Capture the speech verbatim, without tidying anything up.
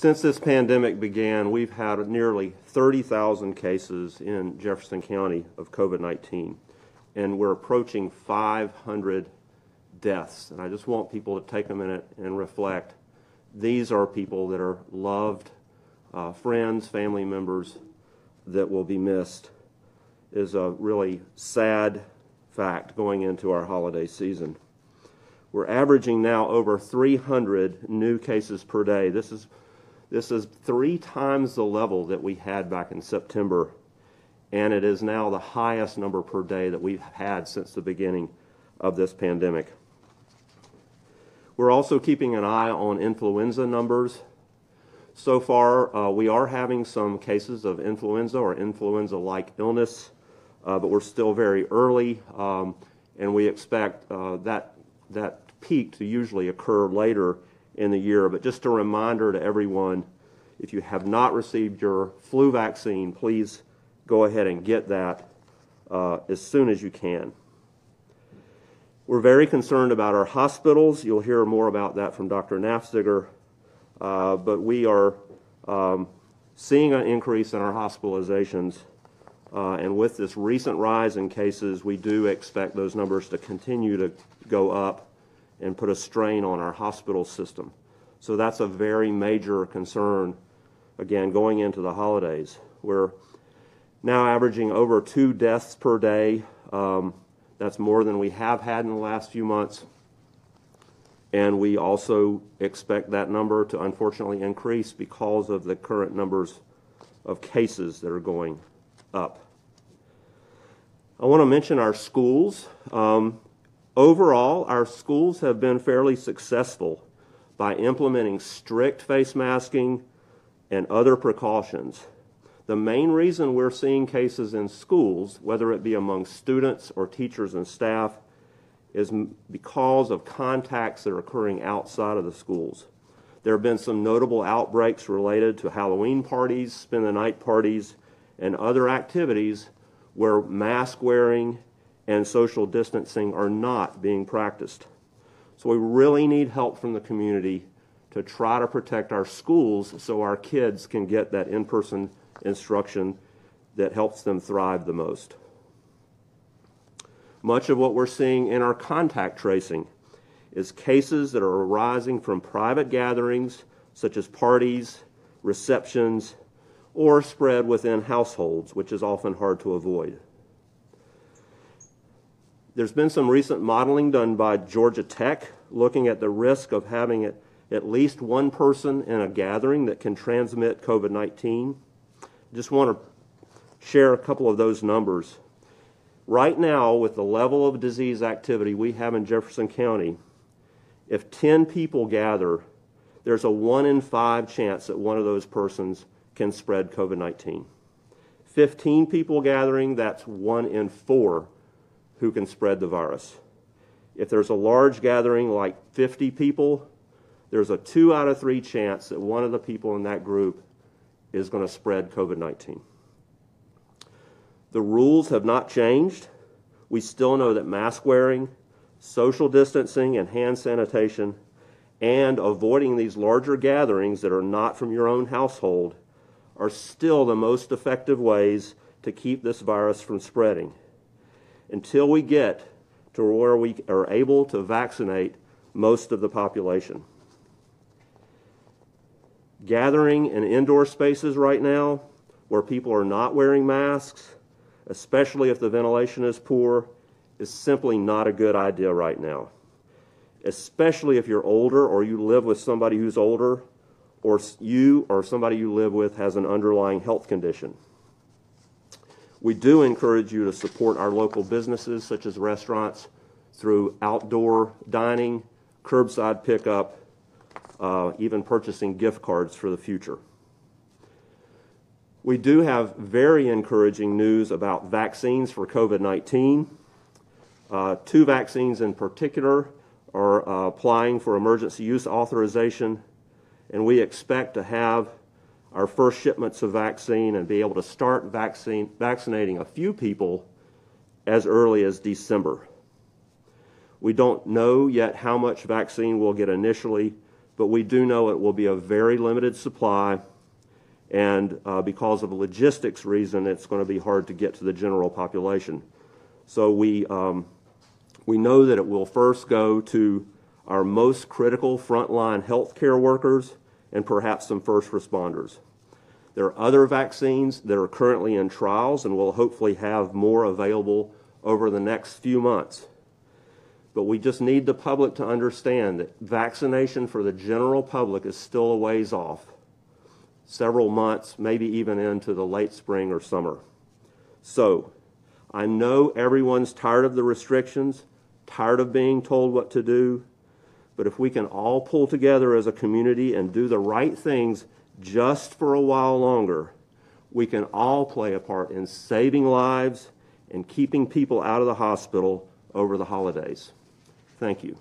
Since this pandemic began, we've had nearly thirty thousand cases in Jefferson County of COVID nineteen, and we're approaching five hundred deaths. And I just want people to take a minute and reflect. These are people that are loved, uh, friends, family members that will be missed. It is a really sad fact going into our holiday season. We're averaging now over three hundred new cases per day. This is This is three times the level that we had back in September, and it is now the highest number per day that we've had since the beginning of this pandemic. We're also keeping an eye on influenza numbers. So far, uh, we are having some cases of influenza or influenza-like illness, uh, but we're still very early, um, and we expect uh, that, that peak to usually occur later in the year. But just a reminder to everyone, if you have not received your flu vaccine, please go ahead and get that uh, as soon as you can. We're very concerned about our hospitals. You'll hear more about that from Doctor Nafziger, uh, but we are um, seeing an increase in our hospitalizations, uh, and with this recent rise in cases, we do expect those numbers to continue to go up and put a strain on our hospital system. So that's a very major concern, again, going into the holidays. We're now averaging over two deaths per day. Um, that's more than we have had in the last few months. And we also expect that number to unfortunately increase because of the current numbers of cases that are going up. I want to mention our schools. Um, Overall, our schools have been fairly successful by implementing strict face masking and other precautions. The main reason we're seeing cases in schools, whether it be among students or teachers and staff, is because of contacts that are occurring outside of the schools. There have been some notable outbreaks related to Halloween parties, spend the night parties, and other activities where mask wearing and social distancing are not being practiced. So we really need help from the community to try to protect our schools so our kids can get that in-person instruction that helps them thrive the most. Much of what we're seeing in our contact tracing is cases that are arising from private gatherings, such as parties, receptions, or spread within households, which is often hard to avoid. There's been some recent modeling done by Georgia Tech looking at the risk of having it, at least one person in a gathering that can transmit COVID nineteen. Just want to share a couple of those numbers. Right now, with the level of disease activity we have in Jefferson County, if ten people gather, there's a one in five chance that one of those persons can spread COVID nineteen. fifteen people gathering, that's one in four who can spread the virus. If there's a large gathering like fifty people, there's a two out of three chance that one of the people in that group is going to spread COVID nineteen. The rules have not changed. We still know that mask wearing, social distancing, and hand sanitation, and avoiding these larger gatherings that are not from your own household are still the most effective ways to keep this virus from spreading. Until we get to where we are able to vaccinate most of the population. Gathering in indoor spaces right now where people are not wearing masks, especially if the ventilation is poor, is simply not a good idea right now. Especially if you're older or you live with somebody who's older, or you or somebody you live with has an underlying health condition. We do encourage you to support our local businesses, such as restaurants, through outdoor dining, curbside pickup, uh, even purchasing gift cards for the future. We do have very encouraging news about vaccines for COVID nineteen. Uh, two vaccines in particular are uh, applying for emergency use authorization, and we expect to have our first shipments of vaccine and be able to start vaccine, vaccinating a few people as early as December. We don't know yet how much vaccine we'll get initially, but we do know it will be a very limited supply, and uh, because of a logistics reason, it's going to be hard to get to the general population. So we, um, we know that it will first go to our most critical frontline healthcare workers and perhaps some first responders. There are other vaccines that are currently in trials and we'll hopefully have more available over the next few months. But we just need the public to understand that vaccination for the general public is still a ways off, several months, maybe even into the late spring or summer. So I know everyone's tired of the restrictions, tired of being told what to do, but if we can all pull together as a community and do the right things just for a while longer, we can all play a part in saving lives and keeping people out of the hospital over the holidays. Thank you.